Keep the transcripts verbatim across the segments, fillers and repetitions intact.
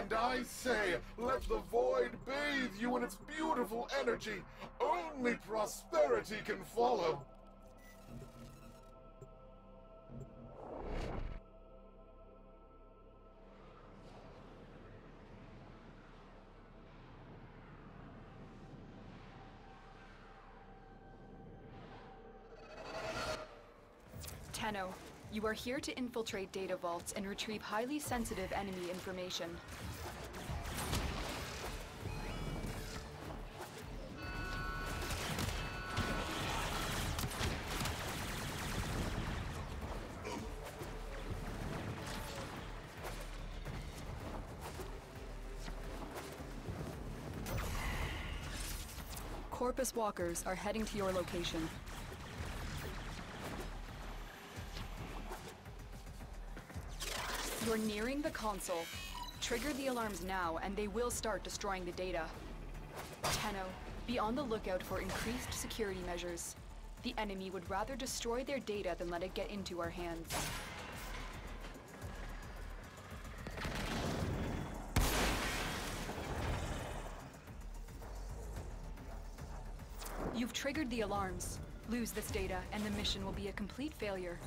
And I say, let the void bathe you in its beautiful energy. Only prosperity can follow. Tenno, you are here to infiltrate data vaults and retrieve highly sensitive enemy information. Corpus walkers are heading to your location. You're nearing the console. Trigger the alarms now, and they will start destroying the data. Tenno, be on the lookout for increased security measures. The enemy would rather destroy their data than let it get into our hands. You've triggered the alarms. Lose this data, and the mission will be a complete failure.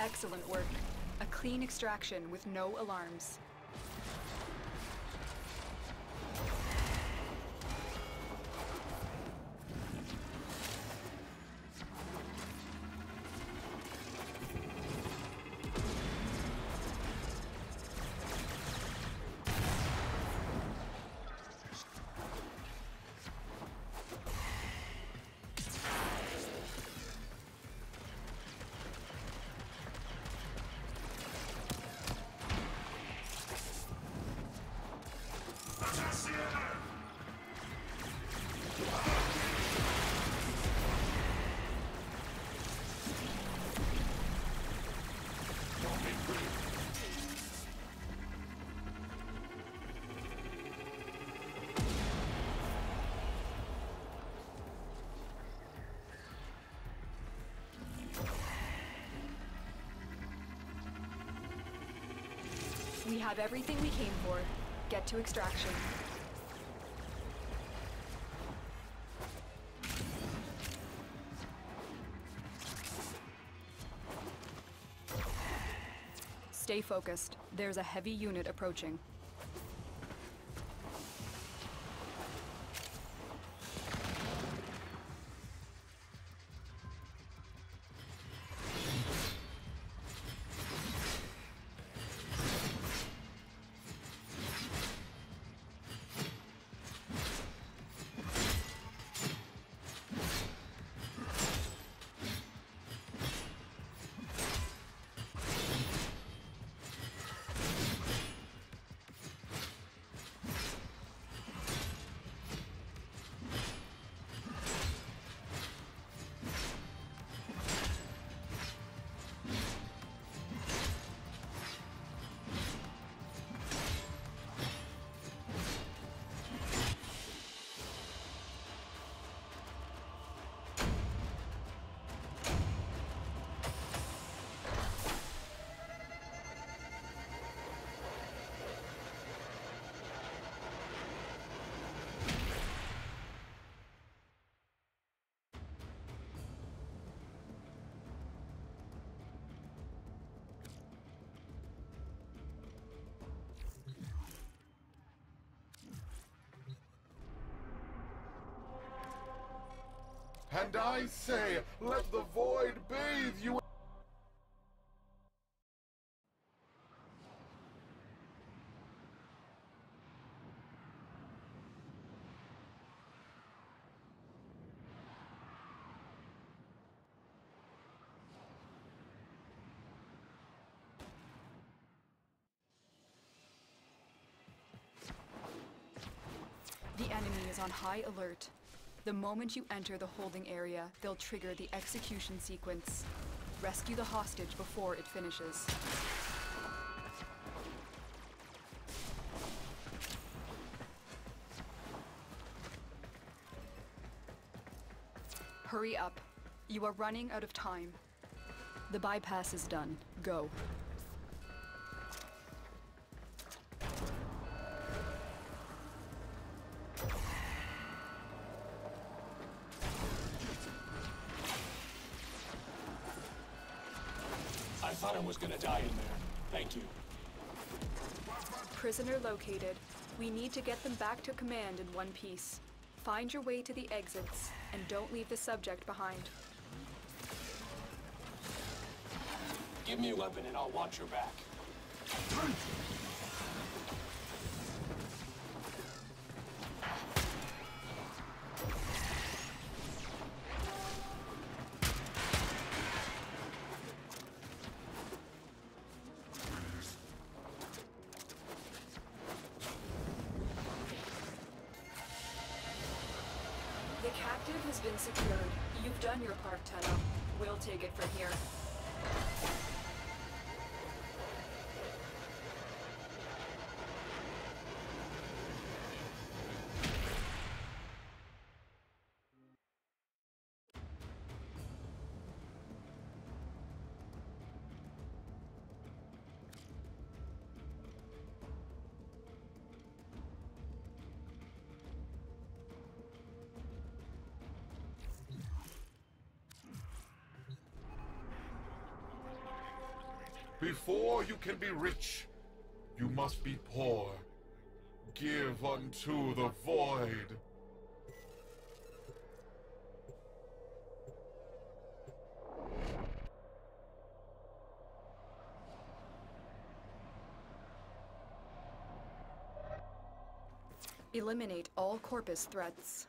Excellent work. A clean extraction with no alarms. We have everything we came for. Get to extraction. Stay focused. There's a heavy unit approaching. And I say, let the void bathe you. The enemy is on high alert. The moment you enter the holding area, they'll trigger the execution sequence. Rescue the hostage before it finishes. Hurry up. You are running out of time. The bypass is done. Go. I thought I was gonna die in there. Thank you. Prisoner located. We need to get them back to command in one piece. Find your way to the exits, and don't leave the subject behind. Give me a weapon and I'll watch your back. The captive has been secured. You've done your part, Tenno. We'll take it from here. Before you can be rich, you must be poor. Give unto the void. Eliminate all Corpus threats.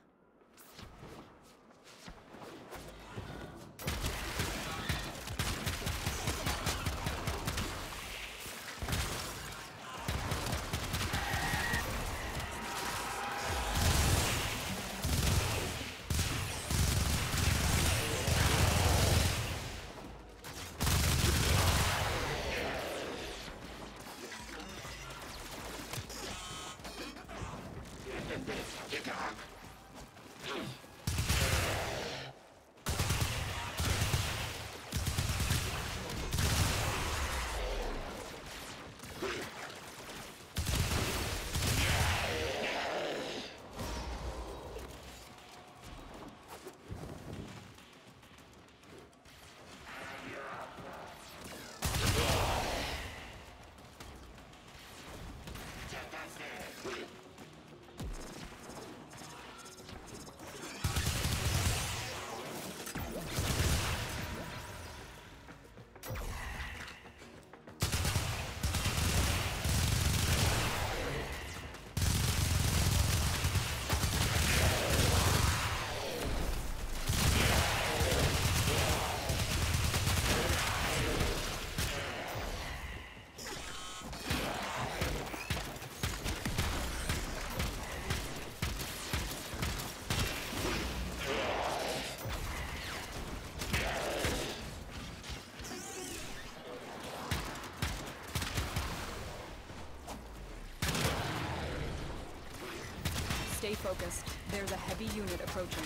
Stay focused. There's a heavy unit approaching.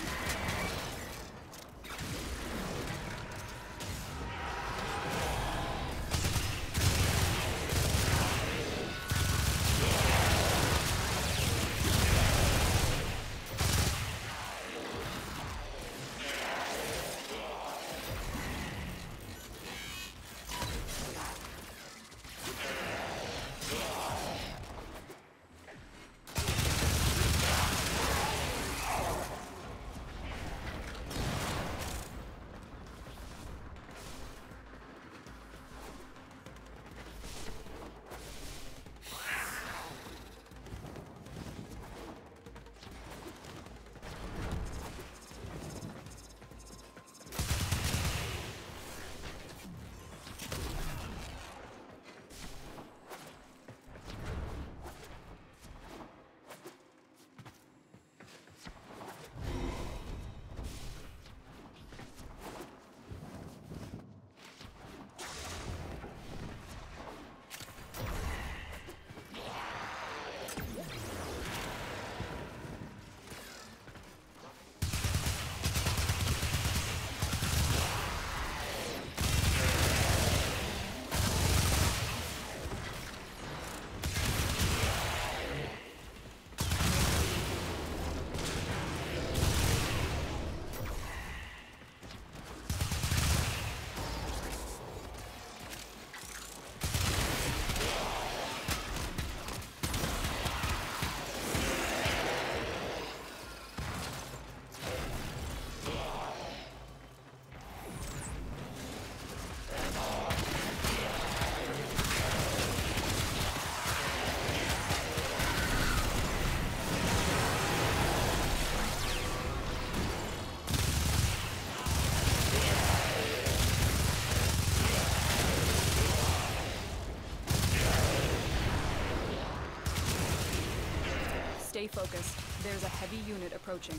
Stay focused. There's a heavy unit approaching.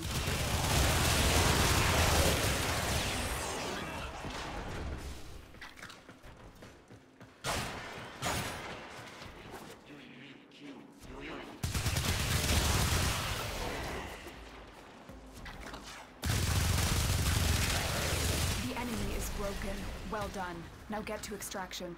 The enemy is broken. Well done. Now get to extraction.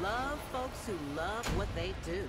Love folks who love what they do.